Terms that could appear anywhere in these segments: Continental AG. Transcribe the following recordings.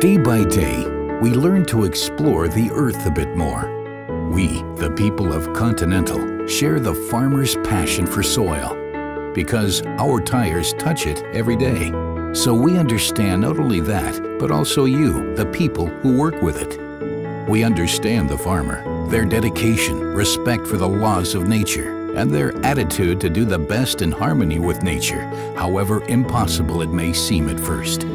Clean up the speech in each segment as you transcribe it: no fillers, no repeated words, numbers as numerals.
Day by day, we learn to explore the Earth a bit more. We, the people of Continental, share the farmer's passion for soil because our tires touch it every day. So we understand not only that, but also you, the people who work with it. We understand the farmer, their dedication, respect for the laws of nature, and their attitude to do the best in harmony with nature, however impossible it may seem at first.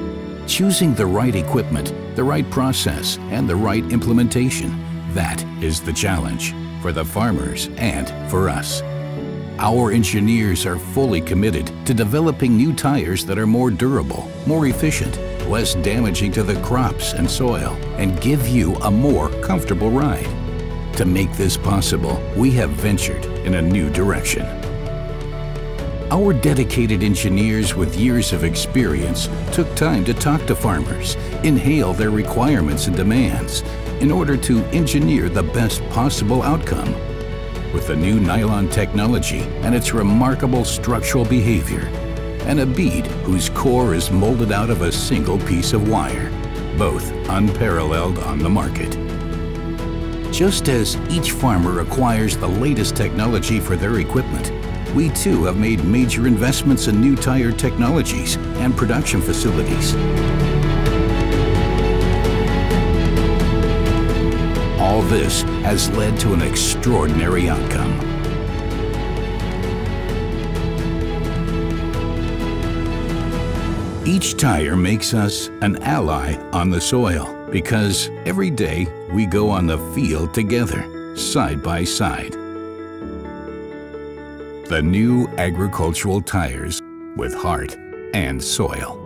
Choosing the right equipment, the right process, and the right implementation, that is the challenge for the farmers and for us. Our engineers are fully committed to developing new tires that are more durable, more efficient, less damaging to the crops and soil, and give you a more comfortable ride. To make this possible, we have ventured in a new direction. Our dedicated engineers with years of experience took time to talk to farmers, inhale their requirements and demands in order to engineer the best possible outcome. With the new nylon technology and its remarkable structural behavior, and a bead whose core is molded out of a single piece of wire, both unparalleled on the market. Just as each farmer acquires the latest technology for their equipment, we too have made major investments in new tire technologies and production facilities. All this has led to an extraordinary outcome. Each tire makes us an ally on the soil because every day we go on the field together, side by side. The new agricultural tires with heart and soil.